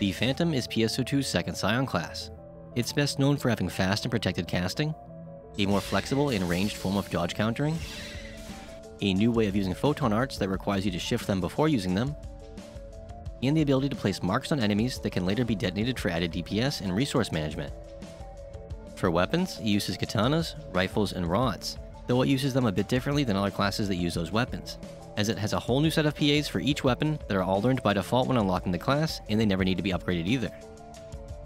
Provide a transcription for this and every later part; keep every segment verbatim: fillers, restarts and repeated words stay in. The Phantom is P S O two's second Scion class. It's best known for having fast and protected casting, a more flexible and ranged form of dodge countering, a new way of using photon arts that requires you to shift them before using them, and the ability to place marks on enemies that can later be detonated for added D P S and resource management. For weapons, it uses katanas, rifles, and rods, though it uses them a bit differently than other classes that use those weapons, as it has a whole new set of P As for each weapon that are all learned by default when unlocking the class, and they never need to be upgraded either.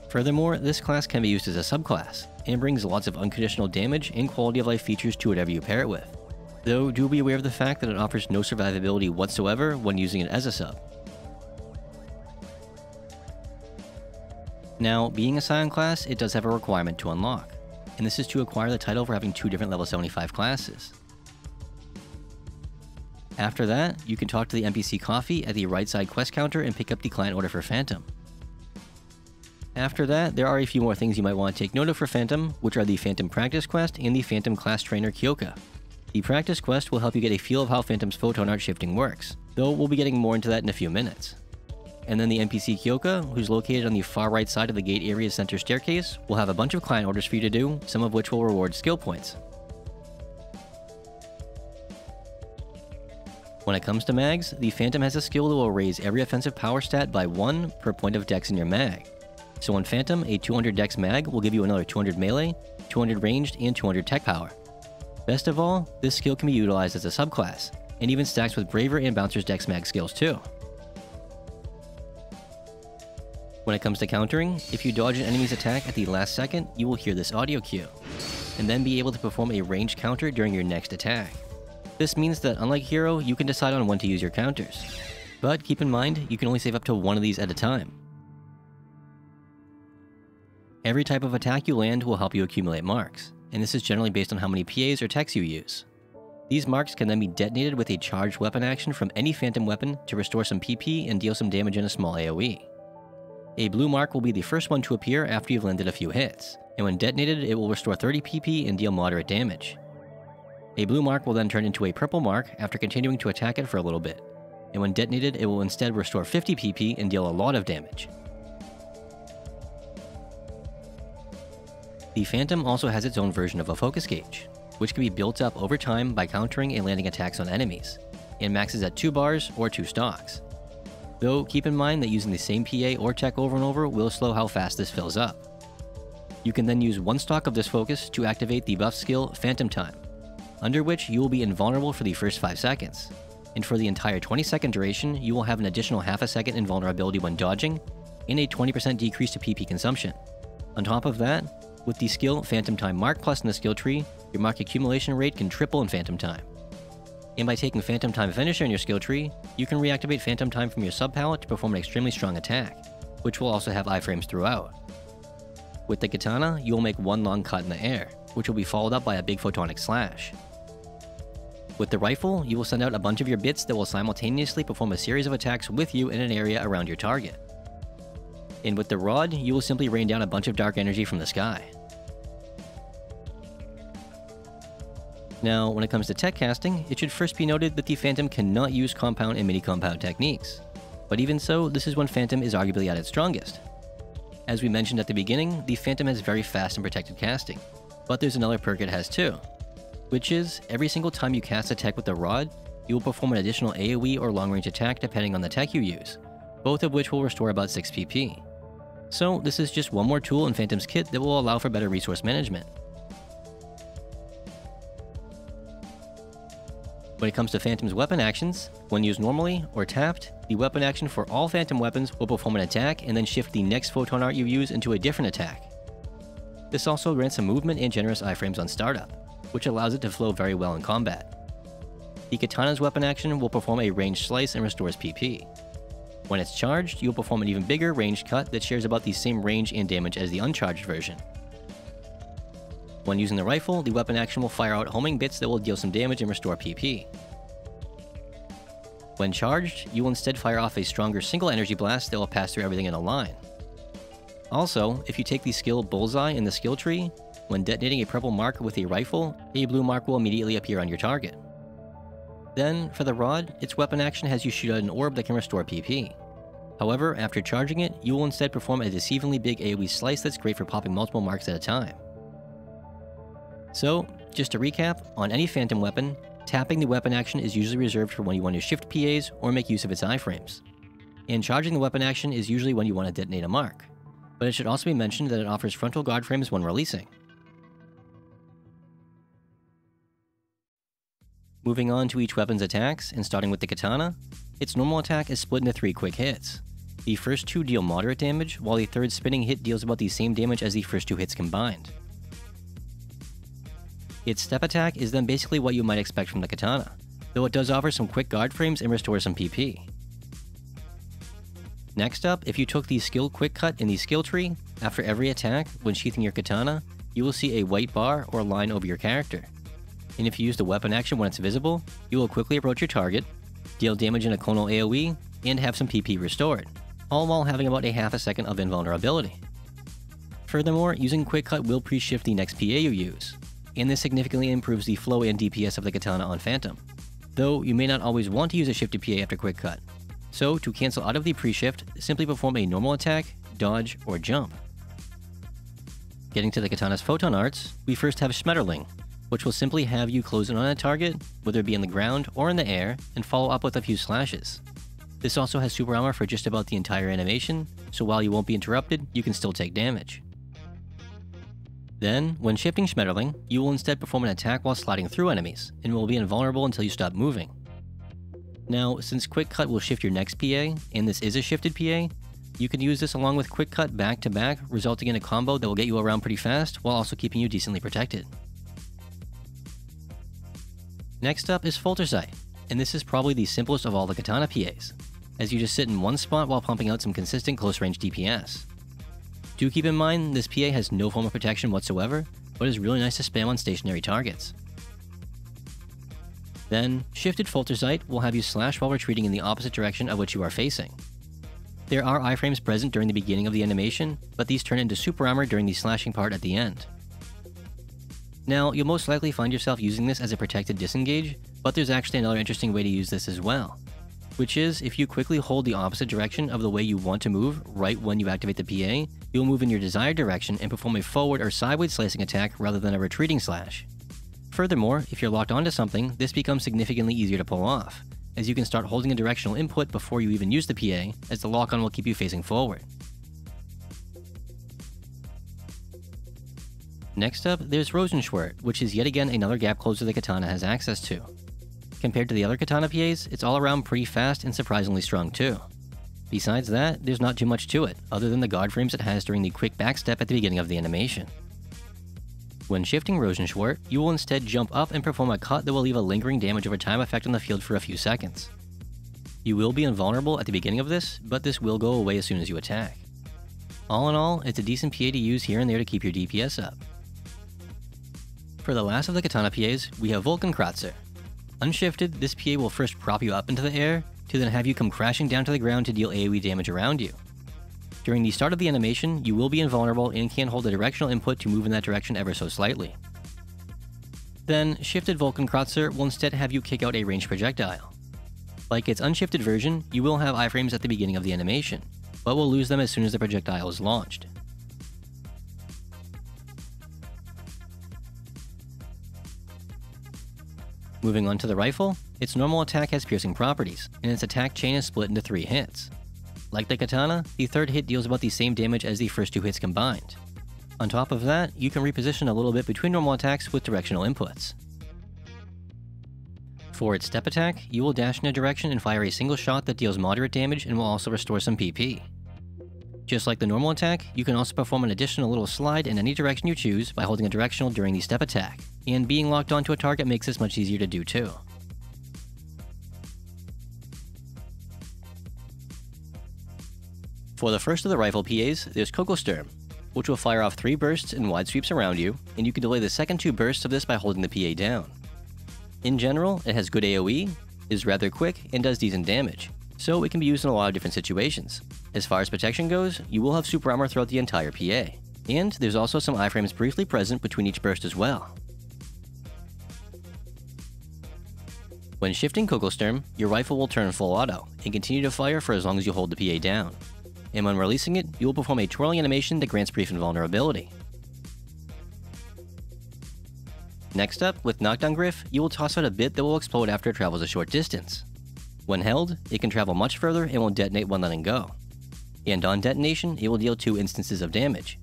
Furthermore, this class can be used as a subclass, and brings lots of unconditional damage and quality of life features to whatever you pair it with, though do be aware of the fact that it offers no survivability whatsoever when using it as a sub. Now, being a Scion class, it does have a requirement to unlock, and this is to acquire the title for having two different level seventy-five classes. After that, you can talk to the N P C Coffee at the right side quest counter and pick up the client order for Phantom. After that, there are a few more things you might want to take note of for Phantom, which are the Phantom Practice Quest and the Phantom Class Trainer Kyoka. The Practice Quest will help you get a feel of how Phantom's photon art shifting works, though we'll be getting more into that in a few minutes. And then the N P C Kyoka, who's located on the far right side of the gate area center staircase, will have a bunch of client orders for you to do, some of which will reward skill points. When it comes to mags, the Phantom has a skill that will raise every offensive power stat by one per point of dex in your mag. So on Phantom, a two hundred dex mag will give you another two hundred melee, two hundred ranged, and two hundred tech power. Best of all, this skill can be utilized as a subclass, and even stacks with Braver and Bouncer's dex mag skills too. When it comes to countering, if you dodge an enemy's attack at the last second, you will hear this audio cue, and then be able to perform a ranged counter during your next attack. This means that, unlike Hero, you can decide on when to use your counters. But keep in mind, you can only save up to one of these at a time. Every type of attack you land will help you accumulate marks, and this is generally based on how many P As or techs you use. These marks can then be detonated with a charged weapon action from any Phantom weapon to restore some P P and deal some damage in a small A O E. A blue mark will be the first one to appear after you've landed a few hits, and when detonated it will restore thirty P P and deal moderate damage. A blue mark will then turn into a purple mark after continuing to attack it for a little bit, and when detonated it will instead restore fifty P P and deal a lot of damage. The Phantom also has its own version of a focus gauge, which can be built up over time by countering and landing attacks on enemies, and maxes at two bars or two stocks. Though, keep in mind that using the same P A or tech over and over will slow how fast this fills up. You can then use one stock of this focus to activate the buff skill Phantom Time, under which you will be invulnerable for the first five seconds, and for the entire twenty second duration you will have an additional half a second invulnerability when dodging, and a twenty percent decrease to P P consumption. On top of that, with the skill Phantom Time Mark Plus in the skill tree, your mark accumulation rate can triple in Phantom Time. And by taking Phantom Time Finisher in your skill tree, you can reactivate Phantom Time from your sub-palette to perform an extremely strong attack, which will also have iframes throughout. With the katana, you will make one long cut in the air, which will be followed up by a big photonic slash. With the rifle, you will send out a bunch of your bits that will simultaneously perform a series of attacks with you in an area around your target. And with the rod, you will simply rain down a bunch of dark energy from the sky. Now, when it comes to tech casting, it should first be noted that the Phantom cannot use compound and mini-compound techniques. But even so, this is when Phantom is arguably at its strongest. As we mentioned at the beginning, the Phantom has very fast and protected casting, but there's another perk it has too, which is, every single time you cast a tech with the rod, you will perform an additional A O E or long-range attack depending on the tech you use, both of which will restore about six P P. So this is just one more tool in Phantom's kit that will allow for better resource management. When it comes to Phantom's weapon actions, when used normally or tapped, the weapon action for all Phantom weapons will perform an attack and then shift the next photon art you use into a different attack. This also grants some movement and generous iframes on startup, which allows it to flow very well in combat. The katana's weapon action will perform a ranged slice and restores P P. When it's charged, you'll perform an even bigger ranged cut that shares about the same range and damage as the uncharged version. When using the rifle, the weapon action will fire out homing bits that will deal some damage and restore P P. When charged, you will instead fire off a stronger single energy blast that will pass through everything in a line. Also, if you take the skill Bullseye in the skill tree, when detonating a purple mark with a rifle, a blue mark will immediately appear on your target. Then, for the rod, its weapon action has you shoot out an orb that can restore P P. However, after charging it, you will instead perform a deceivingly big AoE slice that's great for popping multiple marks at a time. So, just to recap, on any Phantom weapon, tapping the weapon action is usually reserved for when you want to shift P As or make use of its iframes. And charging the weapon action is usually when you want to detonate a mark. But it should also be mentioned that it offers frontal guard frames when releasing. Moving on to each weapon's attacks, and starting with the katana, its normal attack is split into three quick hits. The first two deal moderate damage, while the third spinning hit deals about the same damage as the first two hits combined. Its step attack is then basically what you might expect from the katana, though it does offer some quick guard frames and restore some P P. Next up, if you took the skill Quick Cut in the skill tree, after every attack, when sheathing your katana, you will see a white bar or line over your character. And if you use the weapon action when it's visible, you will quickly approach your target, deal damage in a conal AoE, and have some P P restored, all while having about a half a second of invulnerability. Furthermore, using Quick Cut will pre-shift the next P A you use, and this significantly improves the flow and D P S of the katana on Phantom, though you may not always want to use a shifted P A after Quick Cut. So, to cancel out of the pre-shift, simply perform a normal attack, dodge, or jump. Getting to the katana's Photon Arts, we first have Schmetterling, which will simply have you close in on a target, whether it be in the ground or in the air, and follow up with a few slashes. This also has super armor for just about the entire animation, so while you won't be interrupted, you can still take damage. Then, when shifting Schmetterling, you will instead perform an attack while sliding through enemies, and will be invulnerable until you stop moving. Now, since Quick Cut will shift your next P A, and this is a shifted P A, you can use this along with Quick Cut back to back, resulting in a combo that will get you around pretty fast, while also keeping you decently protected. Next up is Folterzeit, and this is probably the simplest of all the katana P As, as you just sit in one spot while pumping out some consistent close-range D P S. Do keep in mind, this P A has no form of protection whatsoever, but is really nice to spam on stationary targets. Then, shifted Folterzeit will have you slash while retreating in the opposite direction of which you are facing. There are iframes present during the beginning of the animation, but these turn into super armor during the slashing part at the end. Now, you'll most likely find yourself using this as a protected disengage, but there's actually another interesting way to use this as well, which is, if you quickly hold the opposite direction of the way you want to move right when you activate the P A, you'll move in your desired direction and perform a forward or sideways slicing attack rather than a retreating slash. Furthermore, if you're locked onto something, this becomes significantly easier to pull off, as you can start holding a directional input before you even use the P A, as the lock-on will keep you facing forward. Next up, there's Rosenschwert, which is yet again another gap closer the katana has access to. Compared to the other katana P As, it's all around pretty fast and surprisingly strong too. Besides that, there's not too much to it, other than the guard frames it has during the quick backstep at the beginning of the animation. When shifting Rosenschwert, you will instead jump up and perform a cut that will leave a lingering damage over time effect on the field for a few seconds. You will be invulnerable at the beginning of this, but this will go away as soon as you attack. All in all, it's a decent P A to use here and there to keep your D P S up. For the last of the katana P As, we have Volken Kratzer. Unshifted, this P A will first prop you up into the air, to then have you come crashing down to the ground to deal AoE damage around you. During the start of the animation, you will be invulnerable and can hold a directional input to move in that direction ever so slightly. Then, shifted Volken Kratzer will instead have you kick out a ranged projectile. Like its unshifted version, you will have iframes at the beginning of the animation, but will lose them as soon as the projectile is launched. Moving on to the rifle, its normal attack has piercing properties, and its attack chain is split into three hits. Like the katana, the third hit deals about the same damage as the first two hits combined. On top of that, you can reposition a little bit between normal attacks with directional inputs. For its step attack, you will dash in a direction and fire a single shot that deals moderate damage and will also restore some P P. Just like the normal attack, you can also perform an additional little slide in any direction you choose by holding a directional during the step attack, and being locked onto a target makes this much easier to do too. For the first of the rifle P As, there's Kugelsturm, which will fire off three bursts and wide sweeps around you, and you can delay the second two bursts of this by holding the P A down. In general, it has good AoE, is rather quick, and does decent damage, so it can be used in a lot of different situations. As far as protection goes, you will have super armor throughout the entire P A, and there's also some iframes briefly present between each burst as well. When shifting Kugelsturm, your rifle will turn full auto, and continue to fire for as long as you hold the P A down. And when releasing it, you will perform a twirling animation that grants brief invulnerability. Next up, with Nachtangriff, you will toss out a bit that will explode after it travels a short distance. When held, it can travel much further and will detonate when letting go. And on detonation, it will deal two instances of damage,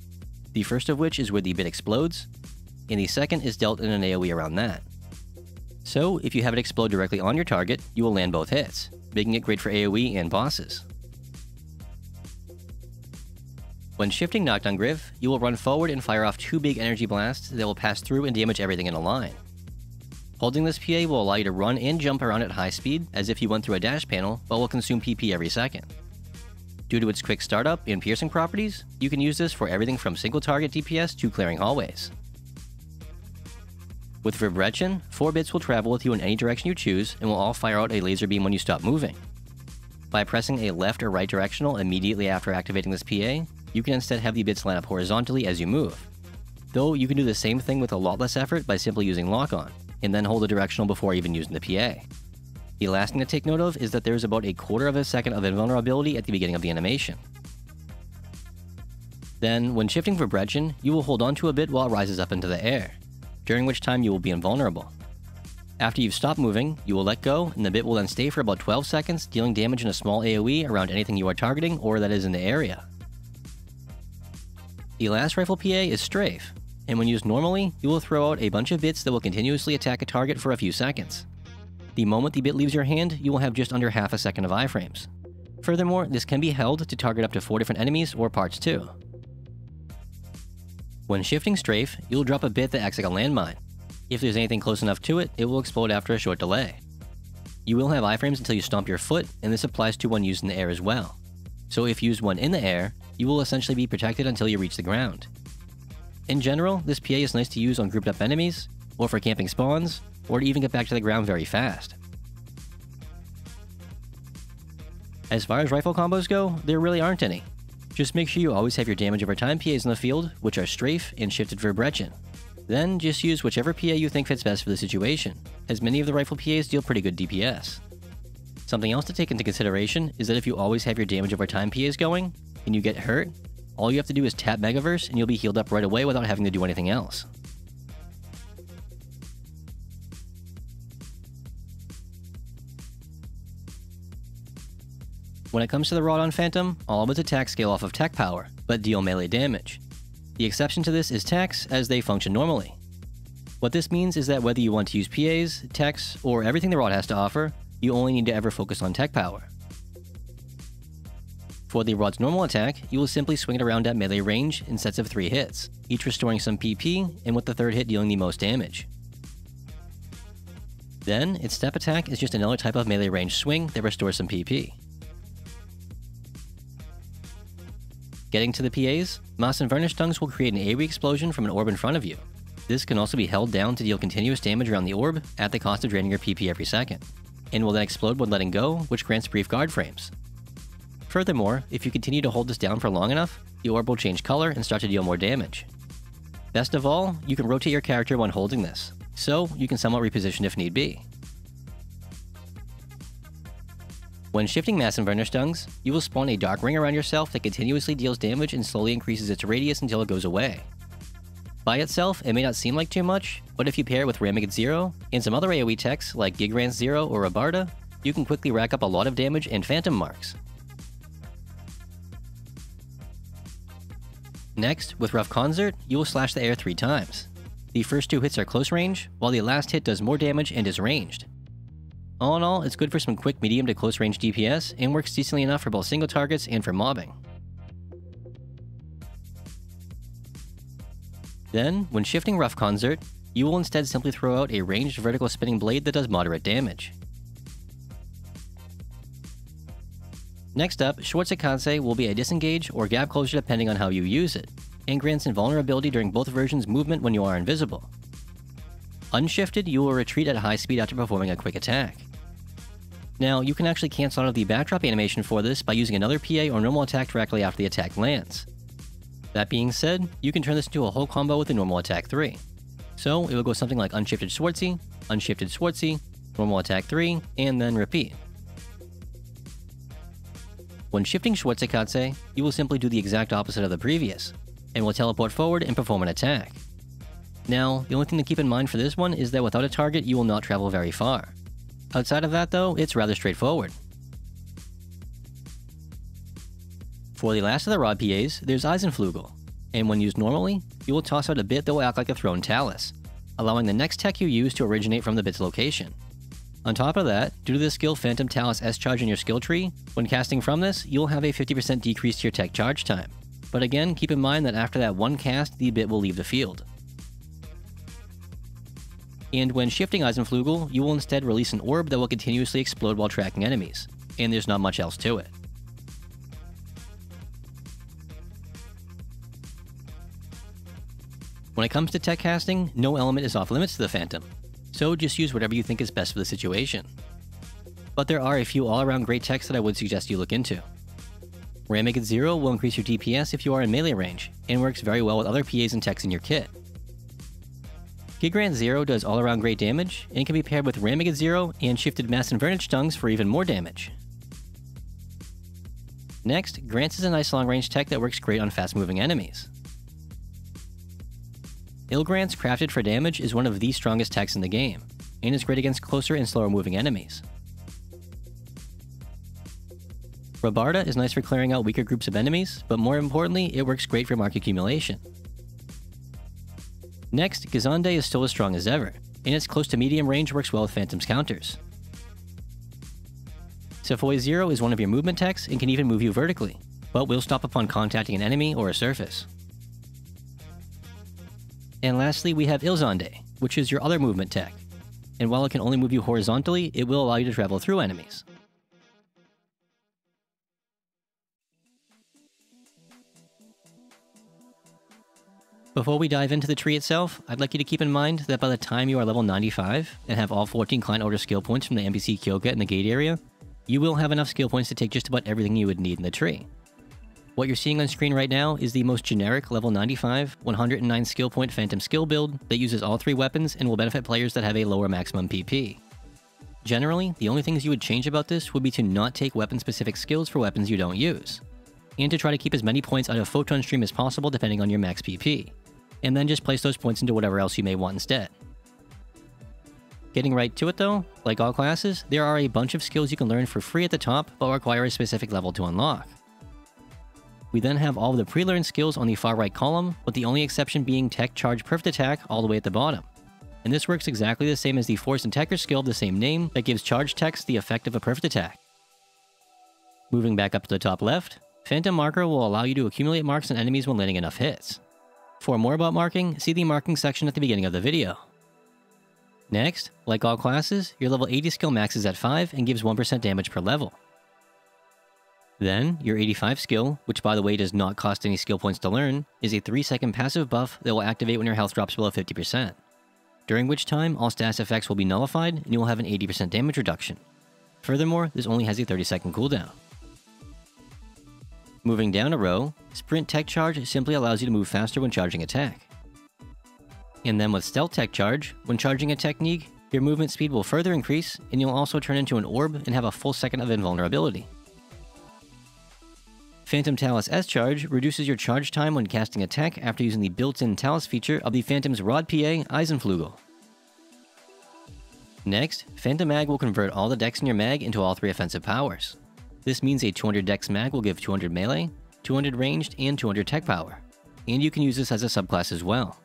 the first of which is where the bit explodes, and the second is dealt in an AoE around that. So, if you have it explode directly on your target, you will land both hits, making it great for AoE and bosses. When shifting Nachtangriff, you will run forward and fire off two big energy blasts that will pass through and damage everything in a line. Holding this P A will allow you to run and jump around at high speed as if you went through a dash panel, but will consume P P every second. Due to its quick startup and piercing properties, you can use this for everything from single target D P S to clearing hallways. With Verbrechen, four bits will travel with you in any direction you choose and will all fire out a laser beam when you stop moving. By pressing a left or right directional immediately after activating this P A, you can instead have the bits line up horizontally as you move. Though you can do the same thing with a lot less effort by simply using lock-on, and then hold the directional before even using the P A. The last thing to take note of is that there is about a quarter of a second of invulnerability at the beginning of the animation. Then, when shifting Verbrechen, you will hold onto a bit while it rises up into the air, during which time you will be invulnerable. After you've stopped moving, you will let go, and the bit will then stay for about twelve seconds, dealing damage in a small AoE around anything you are targeting or that is in the area. The last rifle P A is Strafe, and when used normally, you will throw out a bunch of bits that will continuously attack a target for a few seconds. The moment the bit leaves your hand, you will have just under half a second of iframes. Furthermore, this can be held to target up to four different enemies or parts too. When shifting Strafe, you will drop a bit that acts like a landmine. If there's anything close enough to it, it will explode after a short delay. You will have iframes until you stomp your foot, and this applies to when used in the air as well. So if used when in the air, you will essentially be protected until you reach the ground. In general, this P A is nice to use on grouped up enemies, or for camping spawns, or to even get back to the ground very fast. As far as rifle combos go, there really aren't any. Just make sure you always have your damage over time P As in the field, which are Strafe and Shifted Verbrechen. Then just use whichever P A you think fits best for the situation, as many of the rifle P As deal pretty good D P S. Something else to take into consideration is that if you always have your damage over time P As going, and you get hurt, all you have to do is tap Megaverse and you'll be healed up right away without having to do anything else. When it comes to the Rod on Phantom, all of its attacks scale off of Tech Power, but deal melee damage. The exception to this is Techs, as they function normally. What this means is that whether you want to use P As, Techs, or everything the Rod has to offer, you only need to ever focus on Tech Power. For the Rod's normal attack, you will simply swing it around at melee range in sets of three hits, each restoring some P P, and with the third hit dealing the most damage. Then, its step attack is just another type of melee range swing that restores some P P. Getting to the P As, Moss and Varnish Tongues will create an AoE explosion from an orb in front of you. This can also be held down to deal continuous damage around the orb at the cost of draining your P P every second, and will then explode when letting go, which grants brief guard frames. Furthermore, if you continue to hold this down for long enough, the orb will change color and start to deal more damage. Best of all, you can rotate your character when holding this, so you can somewhat reposition if need be. When shifting Mass and Varnish Tongues, you will spawn a dark ring around yourself that continuously deals damage and slowly increases its radius until it goes away. By itself, it may not seem like too much, but if you pair it with Ramegid Zero and some other AoE techs like Grants Zero or Abarda, you can quickly rack up a lot of damage and Phantom marks. Next, with Rufkonzert, you will slash the air three times. The first two hits are close range, while the last hit does more damage and is ranged. All in all, it's good for some quick medium to close range D P S, and works decently enough for both single targets and for mobbing. Then, when shifting Rufkonzert, you will instead simply throw out a ranged vertical spinning blade that does moderate damage. Next up, Schwarze Katze will be a disengage or gap closure depending on how you use it, and grants invulnerability during both versions' movement when you are invisible. Unshifted, you will retreat at high speed after performing a quick attack. Now, you can actually cancel out of the backdrop animation for this by using another P A or normal attack directly after the attack lands. That being said, you can turn this into a whole combo with the normal attack three. So, it will go something like Unshifted Schwarze, Unshifted Schwarze, normal attack three, and then repeat. When shifting Schwarze Katze, you will simply do the exact opposite of the previous, and will teleport forward and perform an attack. Now, the only thing to keep in mind for this one is that without a target, you will not travel very far. Outside of that though, it's rather straightforward. For the last of the rod P As, there's Eisenflügel, and when used normally, you will toss out a bit that will act like a thrown Talus, allowing the next tech you use to originate from the bit's location. On top of that, due to the skill Phantom Talus S Charge in your skill tree, when casting from this, you'll have a fifty percent decrease to your tech charge time. But again, keep in mind that after that one cast, the bit will leave the field. And when shifting Eisenflügel, you will instead release an orb that will continuously explode while tracking enemies, and there's not much else to it. When it comes to tech casting, no element is off limits to the Phantom, so just use whatever you think is best for the situation. But there are a few all-around great techs that I would suggest you look into. Ramegid Zero will increase your D P S if you are in melee range, and works very well with other P As and techs in your kit. Grants Zero does all-around great damage, and can be paired with Ramegid Zero and Shifted Mass and Vernage Tongues for even more damage. Next, Grants is a nice long-range tech that works great on fast-moving enemies. Ill Grants crafted for damage is one of the strongest techs in the game, and is great against closer and slower-moving enemies. Robarda is nice for clearing out weaker groups of enemies, but more importantly, it works great for mark accumulation. Next, Gazonde is still as strong as ever, and its close to medium range works well with Phantom's counters. Sephoi Zero is one of your movement techs and can even move you vertically, but will stop upon contacting an enemy or a surface. And lastly, we have Ilzonde, which is your other movement tech, and while it can only move you horizontally, it will allow you to travel through enemies. Before we dive into the tree itself, I'd like you to keep in mind that by the time you are level ninety-five, and have all fourteen client order skill points from the N P C Kyoka in the gate area, you will have enough skill points to take just about everything you would need in the tree. What you're seeing on screen right now is the most generic level ninety-five, one hundred nine skill point Phantom skill build that uses all three weapons and will benefit players that have a lower maximum P P. Generally, the only things you would change about this would be to not take weapon-specific skills for weapons you don't use, and to try to keep as many points out of Photon Stream as possible depending on your max P P. And then just place those points into whatever else you may want instead. Getting right to it though, like all classes, there are a bunch of skills you can learn for free at the top, but require a specific level to unlock. We then have all of the pre-learned skills on the far right column, with the only exception being Tech Charge Perfect Attack all the way at the bottom. And this works exactly the same as the Force and Techer skill of the same name that gives charge techs the effect of a perfect attack. Moving back up to the top left, Phantom Marker will allow you to accumulate marks on enemies when landing enough hits. For more about marking, see the marking section at the beginning of the video. Next, like all classes, your level eighty skill maxes at five and gives one percent damage per level. Then, your eighty-five skill, which by the way does not cost any skill points to learn, is a three second passive buff that will activate when your health drops below fifty percent, during which time all status effects will be nullified and you will have an eighty percent damage reduction. Furthermore, this only has a thirty second cooldown. Moving down a row, Sprint Tech Charge simply allows you to move faster when charging attack. And then with Stealth Tech Charge, when charging a technique, your movement speed will further increase, and you'll also turn into an orb and have a full second of invulnerability. Phantom Talus S Charge reduces your charge time when casting attack after using the built-in Talus feature of the Phantom's Rod P A Eisenflügel. Next, Phantom Mag will convert all the decks in your mag into all three offensive powers. This means a two hundred dex mag will give two hundred melee, two hundred ranged, and two hundred tech power, and you can use this as a subclass as well.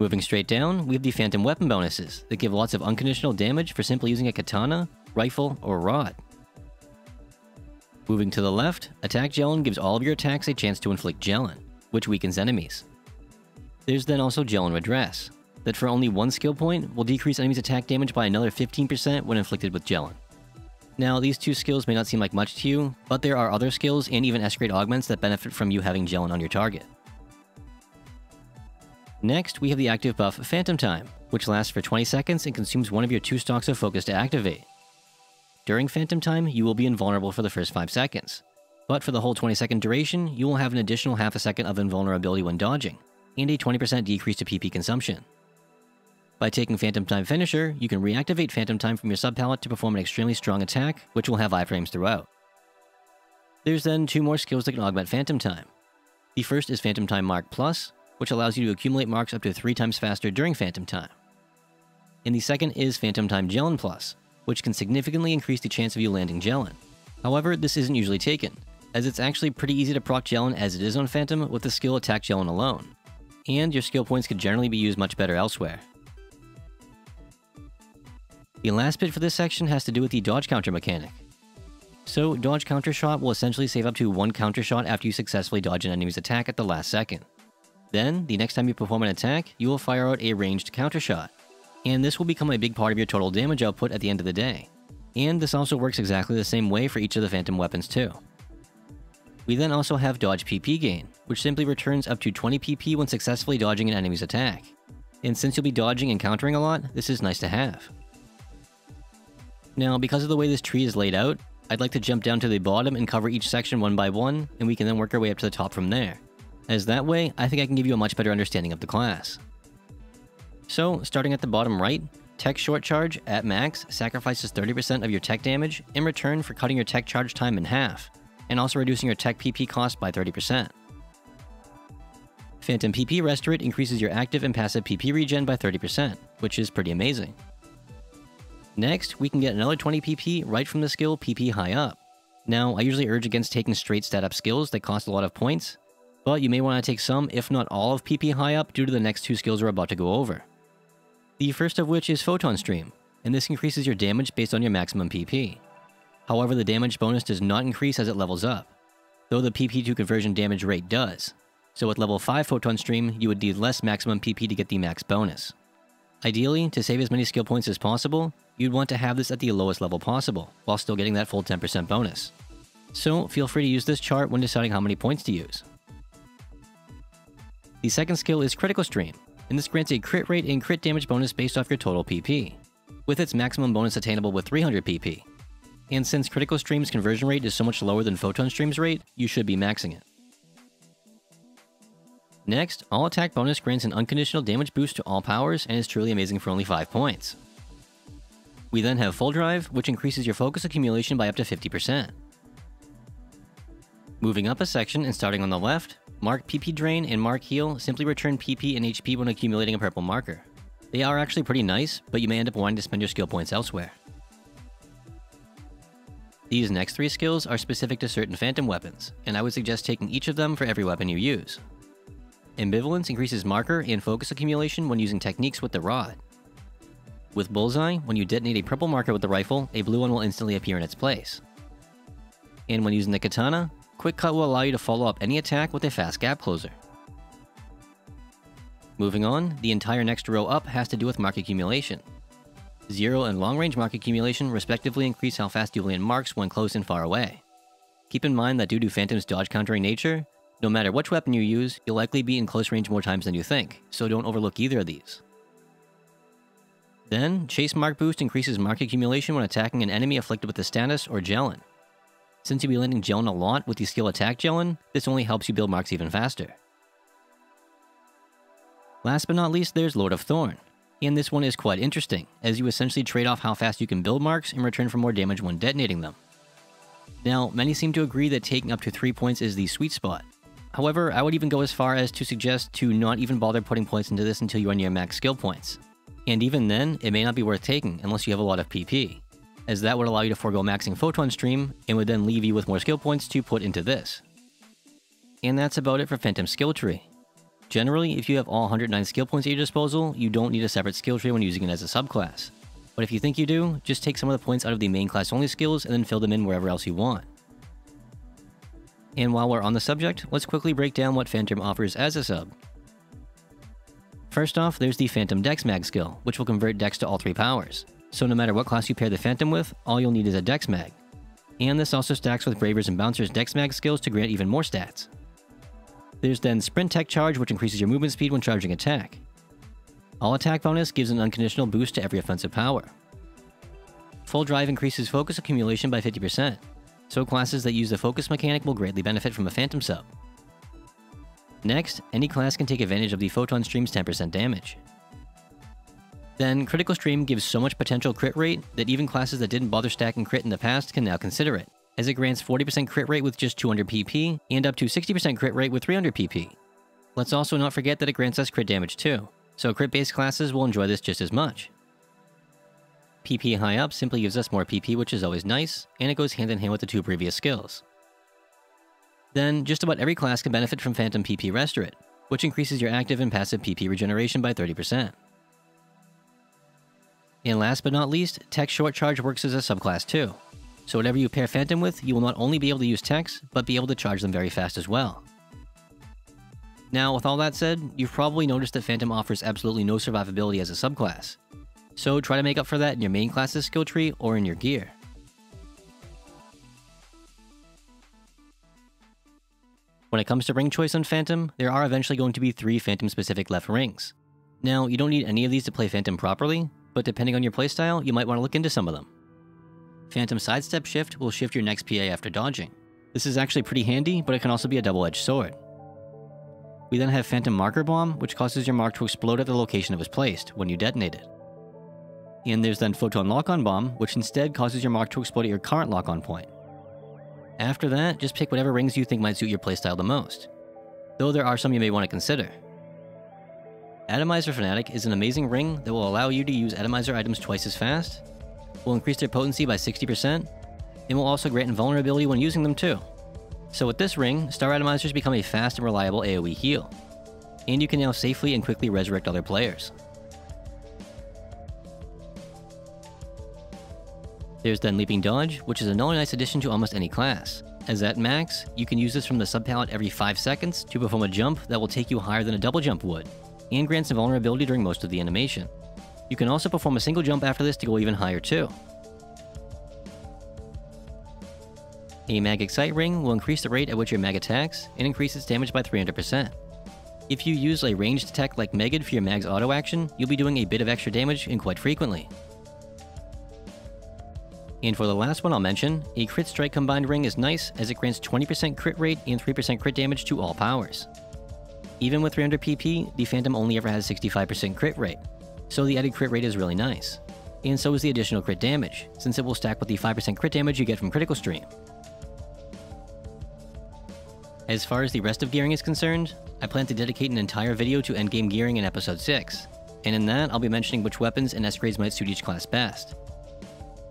Moving straight down, we have the Phantom weapon bonuses that give lots of unconditional damage for simply using a katana, rifle, or rod. Moving to the left, Attack Jelen gives all of your attacks a chance to inflict Jelen, which weakens enemies. There's then also Jelen Redress, that for only one skill point will decrease enemies' attack damage by another fifteen percent when inflicted with Jelen. Now, these two skills may not seem like much to you, but there are other skills and even S-grade augments that benefit from you having Jelen on your target. Next, we have the active buff Phantom Time, which lasts for twenty seconds and consumes one of your two stocks of focus to activate. During Phantom Time, you will be invulnerable for the first five seconds, but for the whole twenty second duration, you will have an additional half a second of invulnerability when dodging, and a twenty percent decrease to P P consumption. By taking Phantom Time Finisher, you can reactivate Phantom Time from your sub-palette to perform an extremely strong attack, which will have iframes throughout. There's then two more skills that can augment Phantom Time. The first is Phantom Time Mark Plus, which allows you to accumulate marks up to three times faster during Phantom Time. And the second is Phantom Time Jelen Plus, which can significantly increase the chance of you landing Jelen. However, this isn't usually taken, as it's actually pretty easy to proc Jelen as it is on Phantom with the skill Attack Jelen alone, and your skill points could generally be used much better elsewhere. The last bit for this section has to do with the dodge counter mechanic. So, dodge counter shot will essentially save up to one counter shot after you successfully dodge an enemy's attack at the last second. Then, the next time you perform an attack, you will fire out a ranged counter shot, and this will become a big part of your total damage output at the end of the day. And this also works exactly the same way for each of the Phantom weapons too. We then also have Dodge P P Gain, which simply returns up to twenty P P when successfully dodging an enemy's attack. And since you'll be dodging and countering a lot, this is nice to have. Now, because of the way this tree is laid out, I'd like to jump down to the bottom and cover each section one by one, and we can then work our way up to the top from there. As that way, I think I can give you a much better understanding of the class. So, starting at the bottom right, Tech Short Charge, at max, sacrifices thirty percent of your tech damage in return for cutting your tech charge time in half, and also reducing your tech P P cost by thirty percent. Phantom P P Restorate increases your active and passive P P regen by thirty percent, which is pretty amazing. Next, we can get another twenty P P right from the skill P P High Up. Now, I usually urge against taking straight stat up skills that cost a lot of points, but you may want to take some, if not all, of P P High Up due to the next two skills we're about to go over. The first of which is Photon Stream, and this increases your damage based on your maximum P P. However, the damage bonus does not increase as it levels up, though the P P to conversion damage rate does. So with level five Photon Stream, you would need less maximum P P to get the max bonus. Ideally, to save as many skill points as possible, you'd want to have this at the lowest level possible, while still getting that full ten percent bonus. So feel free to use this chart when deciding how many points to use. The second skill is Critical Stream, and this grants a crit rate and crit damage bonus based off your total P P, with its maximum bonus attainable with three hundred P P. And since Critical Stream's conversion rate is so much lower than Photon Stream's rate, you should be maxing it. Next, All Attack bonus grants an unconditional damage boost to all powers and is truly amazing for only five points. We then have Full Drive, which increases your focus accumulation by up to fifty percent. Moving up a section and starting on the left, Mark P P Drain and Mark Heal simply return P P and H P when accumulating a purple marker. They are actually pretty nice, but you may end up wanting to spend your skill points elsewhere. These next three skills are specific to certain Phantom weapons, and I would suggest taking each of them for every weapon you use. Ambivalence increases marker and focus accumulation when using techniques with the rod. With Bullseye, when you detonate a purple marker with the rifle, a blue one will instantly appear in its place. And when using the katana, Quick Cut will allow you to follow up any attack with a fast gap closer. Moving on, the entire next row up has to do with mark accumulation. Zero and long range mark accumulation respectively increase how fast you land marks when close and far away. Keep in mind that due to Phantom's dodge countering nature, no matter which weapon you use, you'll likely be in close range more times than you think, so don't overlook either of these. Then, Chase Mark Boost increases mark accumulation when attacking an enemy afflicted with the status or Jelen. Since you'll be landing Jelen a lot with the skill Attack Jelen, this only helps you build marks even faster. Last but not least, there's Lord of Thorn, and this one is quite interesting, as you essentially trade off how fast you can build marks in return for more damage when detonating them. Now, many seem to agree that taking up to three points is the sweet spot. However, I would even go as far as to suggest to not even bother putting points into this until you are near max skill points. And even then, it may not be worth taking unless you have a lot of P P, as that would allow you to forego maxing Photon Stream, and would then leave you with more skill points to put into this. And that's about it for Phantom's skill tree. Generally, if you have all one hundred nine skill points at your disposal, you don't need a separate skill tree when using it as a subclass. But if you think you do, just take some of the points out of the main class only skills and then fill them in wherever else you want. And while we're on the subject, let's quickly break down what Phantom offers as a sub. First off, there's the Phantom Dex Mag skill, which will convert Dex to all three powers. So no matter what class you pair the Phantom with, all you'll need is a Dex Mag. And this also stacks with Bravers and Bouncers Dex Mag skills to grant even more stats. There's then Sprint Tech Charge, which increases your movement speed when charging attack. All Attack bonus gives an unconditional boost to every offensive power. Full Drive increases focus accumulation by fifty percent, so classes that use the focus mechanic will greatly benefit from a Phantom sub. Next, any class can take advantage of the Photon Stream's ten percent damage. Then Critical Stream gives so much potential crit rate that even classes that didn't bother stacking crit in the past can now consider it, as it grants forty percent crit rate with just two hundred P P, and up to sixty percent crit rate with three hundred P P. Let's also not forget that it grants us crit damage too, so crit-based classes will enjoy this just as much. P P High Up simply gives us more P P, which is always nice, and it goes hand in hand with the two previous skills. Then, just about every class can benefit from Phantom P P Restorate, which increases your active and passive P P regeneration by thirty percent. And last but not least, Tech Short Charge works as a subclass too, so whatever you pair Phantom with, you will not only be able to use techs, but be able to charge them very fast as well. Now, with all that said, you've probably noticed that Phantom offers absolutely no survivability as a subclass, so try to make up for that in your main class's skill tree or in your gear. When it comes to ring choice on Phantom, there are eventually going to be three Phantom-specific left rings. Now, you don't need any of these to play Phantom properly, but depending on your playstyle, you might want to look into some of them. Phantom Sidestep Shift will shift your next P A after dodging. This is actually pretty handy, but it can also be a double-edged sword. We then have Phantom Marker Bomb, which causes your mark to explode at the location it was placed when you detonate it. And there's then Photon Lock-On Bomb, which instead causes your mark to explode at your current lock-on point. After that, just pick whatever rings you think might suit your playstyle the most, though there are some you may want to consider. Atomizer Fanatic is an amazing ring that will allow you to use atomizer items twice as fast, will increase their potency by sixty percent, and will also grant invulnerability when using them too. So with this ring, star atomizers become a fast and reliable AoE heal, and you can now safely and quickly resurrect other players. There's then Leaping Dodge, which is another nice addition to almost any class, as at max, you can use this from the sub-palette every five seconds to perform a jump that will take you higher than a double jump would, and grants invulnerability during most of the animation. You can also perform a single jump after this to go even higher too. A Mag Excite ring will increase the rate at which your mag attacks, and increase its damage by three hundred percent. If you use a ranged tech like Megid for your mag's auto action, you'll be doing a bit of extra damage and quite frequently. And for the last one I'll mention, a Crit Strike combined ring is nice as it grants twenty percent crit rate and three percent crit damage to all powers. Even with three hundred P P, the Phantom only ever has sixty-five percent crit rate, so the added crit rate is really nice. And so is the additional crit damage, since it will stack with the five percent crit damage you get from Critical Stream. As far as the rest of gearing is concerned, I plan to dedicate an entire video to endgame gearing in episode six, and in that I'll be mentioning which weapons and S grades might suit each class best.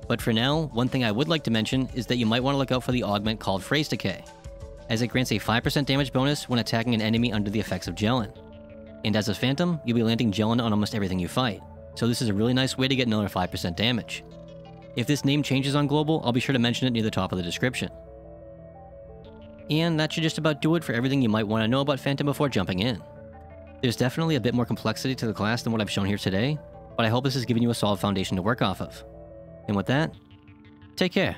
But for now, one thing I would like to mention is that you might want to look out for the augment called Phrase Decay, as it grants a five percent damage bonus when attacking an enemy under the effects of Jelen. And as a Phantom, you'll be landing Jelen on almost everything you fight, so this is a really nice way to get another five percent damage. If this name changes on global, I'll be sure to mention it near the top of the description. And that should just about do it for everything you might want to know about Phantom before jumping in. There's definitely a bit more complexity to the class than what I've shown here today, but I hope this has given you a solid foundation to work off of. And with that, take care.